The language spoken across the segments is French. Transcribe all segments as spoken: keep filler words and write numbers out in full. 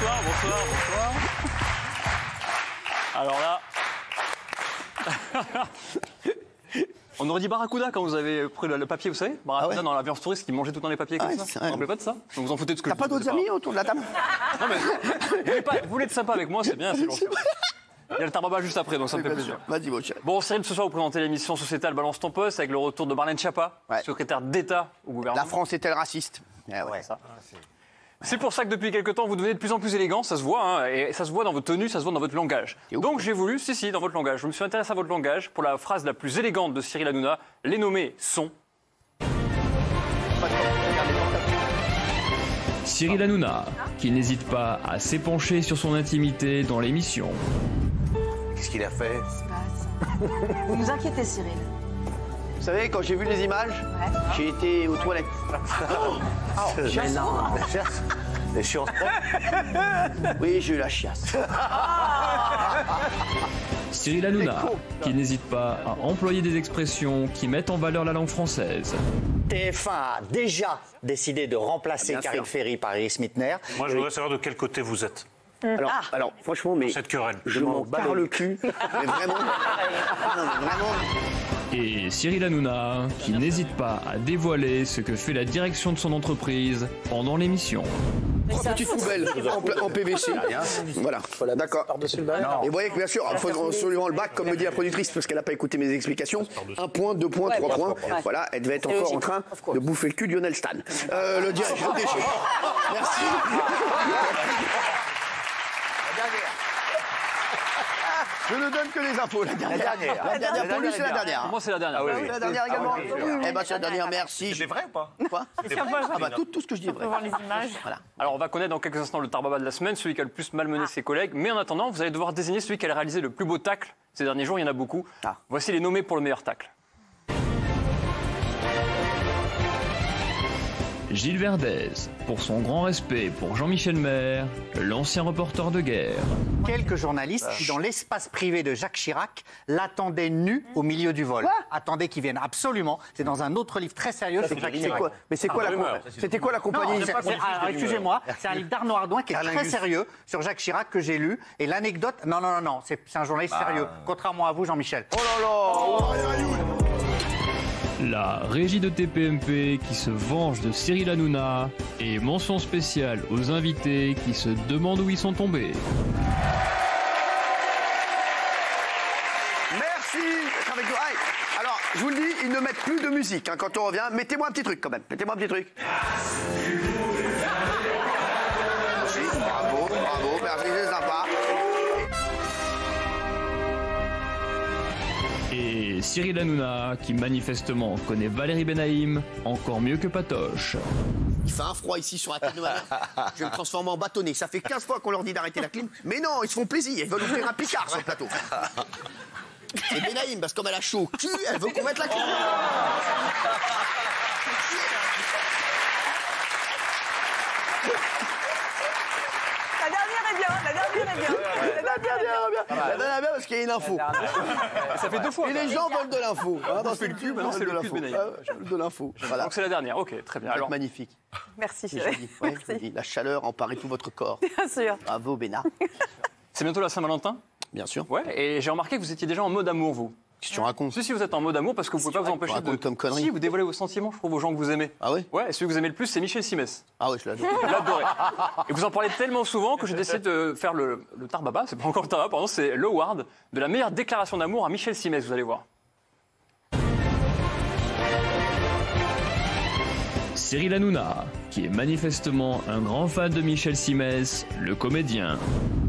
Bonsoir, bonsoir, bonsoir. Alors là... On aurait dit Barracuda quand vous avez pris le papier, vous savez Barracuda ah ouais. Dans l'ambiance touriste qui mangeait tout le temps les papiers comme ah ouais, ça. Vous ne vous rappelez pas de ça? Vous vous en foutez de ce que... T'as pas d'autres amis pas. Autour de la table? Non mais, vous voulez être sympa avec moi, c'est bien, c'est gentil. Il y a le tarbaba juste après, donc ça me fait plaisir. Vas-y, mon cher. Bon, Cyril, ce soir, vous présentez l'émission Sociétale Balance ton poste avec le retour de Marlène Schiappa, ouais. Secrétaire d'État au gouvernement. La France est-elle raciste? eh ouais. ah, C'est pour ça que depuis quelques temps, vous devenez de plus en plus élégant, ça se voit, hein, et ça se voit dans votre tenue, ça se voit dans votre langage. Donc j'ai voulu, si, si, dans votre langage, je me suis intéressé à votre langage pour la phrase la plus élégante de Cyril Hanouna. Les nommés sont... Cyril Hanouna, qui n'hésite pas à s'épancher sur son intimité dans l'émission. Qu'est-ce qu'il a fait? Vous nous inquiétez, Cyril. Vous savez, quand j'ai vu les images, ouais. j'ai été aux toilettes. Oh, oh gênant. La chiasse. La chiasse. Oui, j'ai eu la chiasse. Cyril Hanouna, qui n'hésite pas à employer des expressions qui mettent en valeur la langue française. T F un a déjà décidé de remplacer ah, Karine Ferry par Iris Mittenaere. Moi, je voudrais savoir de quel côté vous êtes. Alors, ah. alors franchement, mais cette querelle, je m'en barre le cul. Mais vraiment, non, mais vraiment. Et Cyril Hanouna, qui n'hésite pas à dévoiler ce que fait la direction de son entreprise pendant l'émission. Trois petites poubelles en, en P V C. Voilà, voilà d'accord. Et vous voyez que bien sûr, il faut absolument le bac, comme me dit la productrice, parce qu'elle n'a pas écouté mes explications. Un point, deux points, trois points. Voilà, elle devait être encore en train de bouffer le cul de Lionel Stan. Euh, le directeur des jeux. Merci. Je ne donne que les infos, la dernière. La dernière, pour lui, c'est la dernière. Pour moi, c'est la dernière. Ah oui, oui. La dernière également. Ah oui, oui, oui. Eh bien, c'est la dernière, merci. C'est vrai ou pas? Quoi? C'est vrai. Ah bah, tout, tout ce que je dis est vrai. On peut voir les images. Voilà. Alors, on va connaître dans quelques instants le tarbaba de la semaine, celui qui a le plus malmené ah. ses collègues. Mais en attendant, vous allez devoir désigner celui qui a réalisé le plus beau tacle. Ces derniers jours, il y en a beaucoup. Ah. Voici les nommés pour le meilleur tacle. Gilles Verdez, pour son grand respect pour Jean-Michel Maire, l'ancien reporter de guerre. Quelques journalistes qui, dans l'espace privé de Jacques Chirac, l'attendaient nu au milieu du vol. Ah Attendez qu'il vienne absolument. C'est dans un autre livre très sérieux. Ça, Jacques quoi, mais c'est quoi, ah, la C'était quoi la compagnie? Excusez-moi, c'est un livre d'Arnaud Ardouin qui est très sérieux sur Jacques Chirac que j'ai lu. Et l'anecdote... Non, non, non, non, c'est un journaliste bah... sérieux. Contrairement à vous, Jean-Michel. Oh là là oh La régie de T P M P qui se venge de Cyril Hanouna et mention spéciale aux invités qui se demandent où ils sont tombés. Merci d'être avec nous. Alors, je vous le dis, ils ne mettent plus de musique hein, quand on revient. Mettez-moi un petit truc quand même. Mettez-moi un petit truc. Merci, bravo, bravo, merci, c'est sympa. Et Cyril Hanouna, qui manifestement connaît Valérie Benaïm encore mieux que Patoche. Il fait un froid ici sur la tête de ma mère. Je vais me transformer en bâtonnet. Ça fait quinze fois qu'on leur dit d'arrêter la clim. Mais non, ils se font plaisir. Ils veulent ouvrir un picard sur le plateau. C'est Benaïm, parce que comme elle a chaud au cul, elle veut qu'on mette la clim. La dernière est bien, la dernière est bien. La dernière est bien, la dernière est bien parce qu'il y a une info. Ça fait deux fois. Et les gens veulent de l'info. On fait le cul, maintenant c'est le cul de l'info. Donc c'est la dernière, ok, très bien. Alors magnifique. Merci. La chaleur emparait tout votre corps. Bien sûr. Bravo Bénard. C'est bientôt la Saint-Valentin. Bien sûr. Ouais. Et j'ai remarqué que vous étiez déjà en mode amour, vous. Si tu racontes. Si, si vous êtes en mode amour, parce que vous ne pouvez pas vous empêcher de... comme connerie. Si, vous dévoilez vos sentiments, je trouve, aux gens que vous aimez. Ah oui? Ouais, et celui que vous aimez le plus, c'est Michel Cymes. Ah oui, je l'adore. Je l'adore. Et vous en parlez tellement souvent que j'ai décidé de faire le, le tarbaba, c'est pas encore le tarbaba, pardon, c'est l'award de la meilleure déclaration d'amour à Michel Cymes, vous allez voir. Cyril Hanouna, qui est manifestement un grand fan de Michel Cymes, le comédien.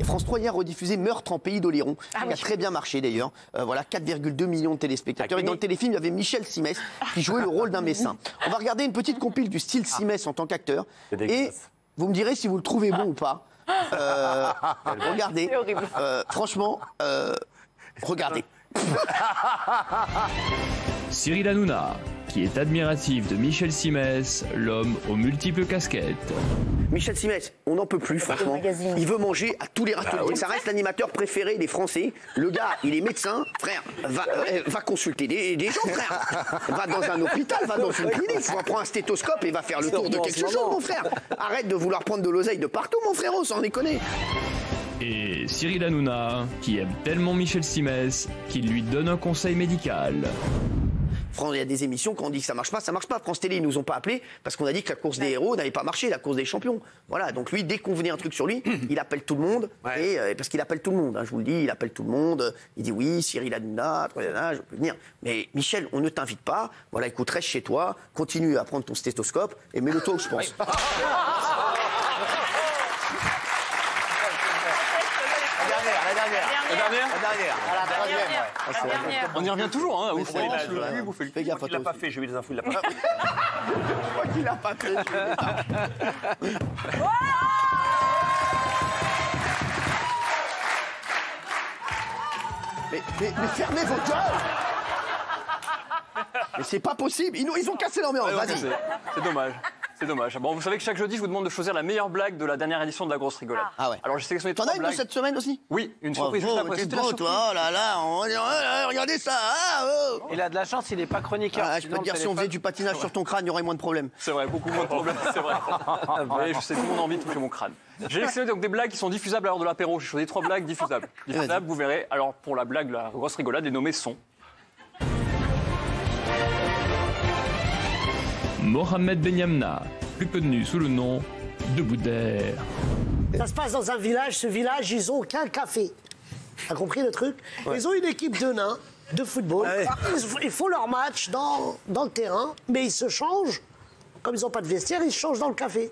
Et France trois hier rediffusait Meurtre en Pays d'Oléron, ah qui oui. a très bien marché d'ailleurs. Euh, voilà, quatre virgule deux millions de téléspectateurs. Et dans le téléfilm, il y avait Michel Cymes qui jouait le rôle d'un messin. On va regarder une petite compile du style Cymes en tant qu'acteur. Et vous me direz si vous le trouvez bon ou pas. Euh, regardez. Euh, franchement, euh, regardez. Cyril Hanouna, qui est admiratif de Michel Cymes, l'homme aux multiples casquettes. Michel Cymes, on n'en peut plus, franchement. Il veut manger à tous les râteaux. Bah oui. Ça reste l'animateur préféré des Français. Le gars, il est médecin. Frère, va, euh, va consulter des, des gens, frère. Va dans un hôpital, va dans une clinique. Prends un stéthoscope et va faire le tour de quelque chose, mon frère. Arrête de vouloir prendre de l'oseille de partout, mon frérot, sans déconner. Et Cyril Hanouna, qui aime tellement Michel Cymes, qu'il lui donne un conseil médical. Il y a des émissions, quand on dit que ça marche pas, ça marche pas. France Télé, ils nous ont pas appelés parce qu'on a dit que la course des héros n'avait pas marché, la course des champions. Voilà, donc lui, dès qu'on venait un truc sur lui, il appelle tout le monde. Ouais. Et, euh, parce qu'il appelle tout le monde, hein, je vous le dis, il appelle tout le monde. Il dit oui, Cyril Hanouna, je peux venir. Mais Michel, on ne t'invite pas. Voilà, écoute, reste chez toi, continue à prendre ton stéthoscope et mets le taux, je pense. Ouais. La dernière, la dernière. La dernière. La dernière. La dernière. La dernière. On y revient toujours, hein. Vous faites le cul, vous faites le cul. Il l'a pas fait, j'ai eu des infos, il l'a pas fait. Je crois qu'il l'a pas fait, j'ai eu des infos. Mais, mais, mais fermez vos gueules. Mais c'est pas possible, ils, ils ont cassé l'ambiance, vas-y. C'est dommage. C'est dommage. Bon, vous savez que chaque jeudi, je vous demande de choisir la meilleure blague de la dernière édition de la grosse rigolade. Ah ouais. Alors, je sélectionne trois blagues. T'en as une cette semaine aussi ? Oui, une surprise. Oh, oh, t'es beau, toi. Oh là là, on... oh, là, regardez ça. Ah, oh. Il a de la chance, il n'est pas chroniqueur. Ah, je peux te dire, si on faisait du patinage sur ton crâne, il y aurait moins de problèmes. C'est vrai, beaucoup moins de problèmes, c'est vrai. Mais je sais tout mon envie de toucher mon crâne. J'ai sélectionné donc des blagues qui sont diffusables à l'heure de l'apéro. J'ai choisi trois blagues diffusables. Diffusables, vous verrez. Alors, pour la blague, la grosse rigolade, les nommés sont... Mohamed Benyamna, plus connu sous le nom de Boudaire. Ça se passe dans un village, ce village, ils n'ont qu'un café. T'as compris le truc ? Ouais. Ils ont une équipe de nains, de football. Ah ouais. Ils font leur match dans, dans le terrain, mais ils se changent. Comme ils n'ont pas de vestiaire, ils se changent dans le café.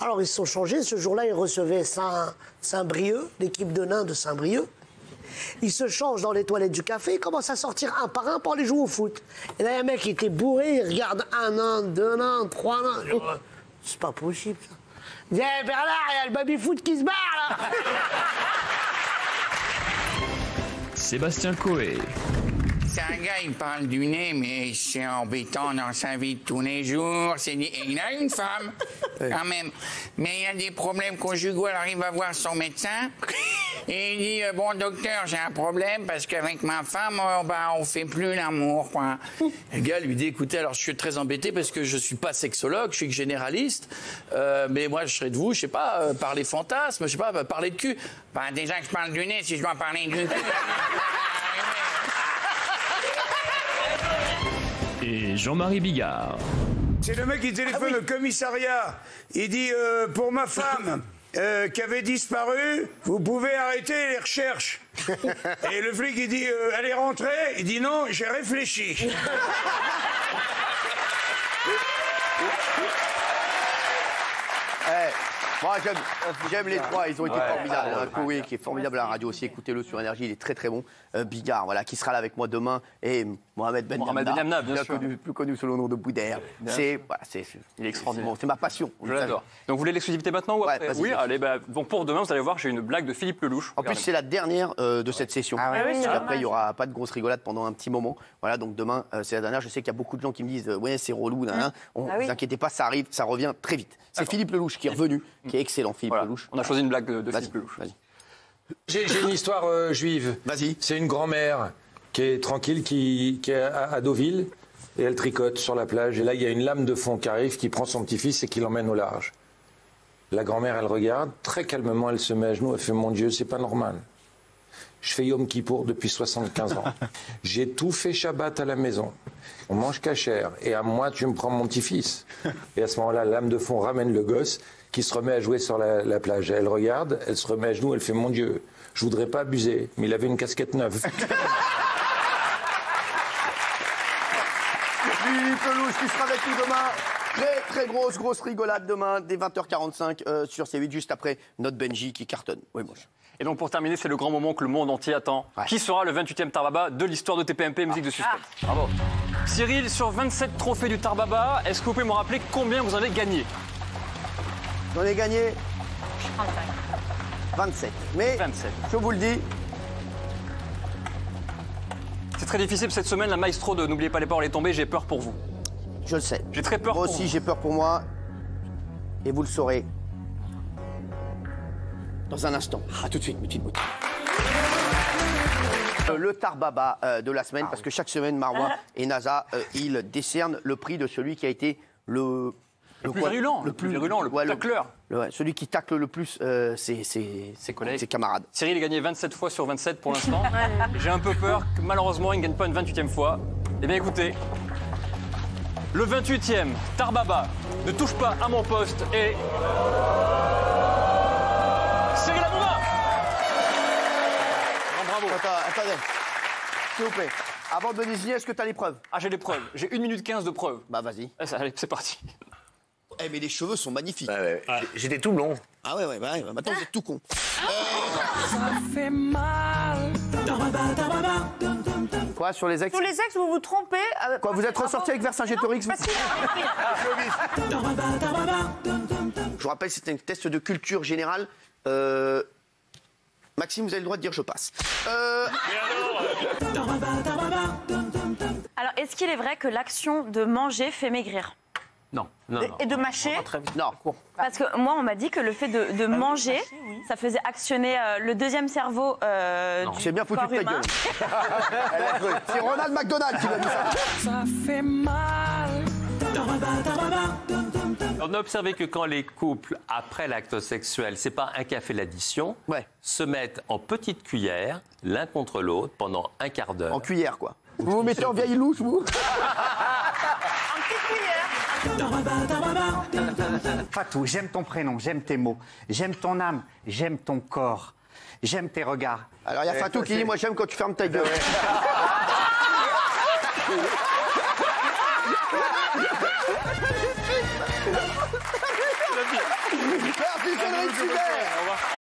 Alors ils se sont changés, ce jour-là, ils recevaient Saint, Saint-Brieuc, l'équipe de nains de Saint-Brieuc. Ils se changent dans les toilettes du café, ils commencent à sortir un par un pour aller jouer au foot. Et là, il y a un mec qui était bourré, il regarde un nain, deux nains, trois nains. Oh, c'est pas possible, ça. Il dit, hey, Bernard, il y a le baby-foot qui se barre, là. Sébastien Coé. C'est un gars, il parle du nez, mais c'est embêtant dans sa vie de tous les jours. Il a une femme, quand même. Mais il y a des problèmes conjugaux, alors il va voir son médecin. Et il dit, euh, bon, docteur, j'ai un problème parce qu'avec ma femme, euh, bah, on fait plus l'amour, quoi. Le gars lui dit, écoutez, alors je suis très embêté parce que je suis pas sexologue, je suis généraliste. Euh, mais moi, je serais de vous, je sais pas, euh, parler fantasme, je sais pas, bah, parler de cul. Bah, déjà que je parle du nez, si je dois parler du cul... Et Jean-Marie Bigard. C'est le mec qui téléphone ah oui. au commissariat. Il dit euh, pour ma femme euh, qui avait disparu, vous pouvez arrêter les recherches. Et le flic il dit euh, elle est rentrée. Il dit non, j'ai réfléchi. Hey. Moi, j'aime les trois, ils ont été ouais, formidables. Ouais, Koé, ouais, ouais, qui est formidable à la radio aussi, écoutez-le sur Énergie, il est très très bon. Euh, Bigard, voilà, qui sera là avec moi demain. Et Mohamed Benyamna, bien sûr. Connu, plus connu sous le nom de Boudaire. C'est voilà, extraordinaire. C'est ma passion. Je l'adore. Donc, vous voulez l'exclusivité maintenant ou après ? Oui, allez, bah, bon, pour demain, vous allez voir, j'ai une blague de Philippe Lellouche. En plus, c'est la dernière euh, de cette session. Ah, ouais. Parce qu'après, il n'y aura pas de grosse rigolade pendant un petit moment. Voilà, donc demain, euh, c'est la dernière. Je sais qu'il y a beaucoup de gens qui me disent euh, ouais, c'est relou. Ne vous inquiétez pas, ça arrive, ça revient très vite. C'est Philippe Lellouche qui est revenu. Qui est excellent, Philippe voilà. Lellouche. On a choisi une blague de, de Philippe Lellouche. J'ai une histoire euh, juive. Vas-y. C'est une grand-mère qui est tranquille, qui, qui est à, à Deauville, et elle tricote sur la plage. Et là, il y a une lame de fond qui arrive, qui prend son petit-fils et qui l'emmène au large. La grand-mère, elle regarde, très calmement, elle se met à genoux, elle fait « Mon Dieu, c'est pas normal. Je fais Yom Kippour depuis soixante-quinze ans. J'ai tout fait Shabbat à la maison. On mange cachère. Et à moi, tu me prends mon petit-fils. » Et à ce moment-là, la lame de fond ramène le gosse, qui se remet à jouer sur la, la plage. Elle regarde, elle se remet à genoux, elle fait « Mon Dieu, je voudrais pas abuser, mais il avait une casquette neuve. » Philippe Lellouche qui sera avec nous demain. Très, très grosse, grosse rigolade demain, dès vingt heures quarante-cinq euh, sur C huit, juste après notre Benji qui cartonne. Oui, moi. Et donc, pour terminer, c'est le grand moment que le monde entier attend. Ouais. Qui sera le vingt-huitième Tarbaba de l'histoire de T P M P, musique ah. de suspense. Ah. Bravo. Cyril, sur vingt-sept trophées du Tarbaba, est-ce que vous pouvez me rappeler combien vous avez gagné? J'en ai gagné vingt-cinq. Mais vingt-sept. Je vous le dis. C'est très difficile cette semaine, la maestro de N'oubliez pas les paroles est tombée, j'ai peur pour vous. Je le sais. J'ai très peur. Moi aussi, j'ai peur pour moi. Et vous le saurez. Dans un instant. A tout de suite, mes petites beautés. Le Tarbaba euh, de la semaine, ah, parce oui. que chaque semaine, Marwan et Nasa, euh, ils décernent le prix de celui qui a été le... Le, le plus quoi, virulent, le plus virulent, le plus, ouais, le, tacleur. Le, ouais, celui qui tacle le plus euh, ses, ses, ses collègues, ses camarades. Cyril a gagné vingt-sept fois sur vingt-sept pour l'instant. J'ai un peu peur que malheureusement il ne gagne pas une vingt-huitième fois. Eh bien écoutez, le vingt-huitième Tarbaba ne touche pas à mon poste et... Cyril Hanouna. Bravo. Attends, attendez, s'il vous plaît. Avant de me désigner, est-ce que tu as les preuves? Ah, j'ai les preuves. J'ai une minute quinze de preuves. Bah vas-y. Ah, allez, c'est parti. Eh, hey, mais les cheveux sont magnifiques. Bah, ouais. ah. J'étais tout blond. Ah ouais, ouais, bah, ouais. Maintenant vous êtes tout con. Euh... Ça fait mal. Quoi, sur les ex? Sur les ex, vous vous trompez. Euh, Quoi, vous êtes ressorti avec Vercingétorix? Non, je vous rappelle, c'était un test de culture générale. Euh... Maxime, vous avez le droit de dire je passe. Euh... Et alors, alors est-ce qu'il est vrai que l'action de manger fait maigrir? Non, non, non. Et de mâcher? Non. Parce que moi, on m'a dit que le fait de, de manger, ça faisait actionner euh, le deuxième cerveau euh, non. du C'est bien foutu de ta gueule. C'est Ronald McDonald's qui m'a dit ça. Ça fait mal. On a observé que quand les couples, après l'acte sexuel, c'est pas un café l'addition, ouais. se mettent en petites cuillères, l'un contre l'autre, pendant un quart d'heure. En cuillère, quoi. Vous vous mettez en vieille louche, vous? Fatou, j'aime ton prénom, j'aime tes mots, j'aime ton âme, j'aime ton corps, j'aime tes regards. Alors il y a Fatou qui dit moi j'aime quand tu fermes ta gueule. Merci, Cédric Hubert.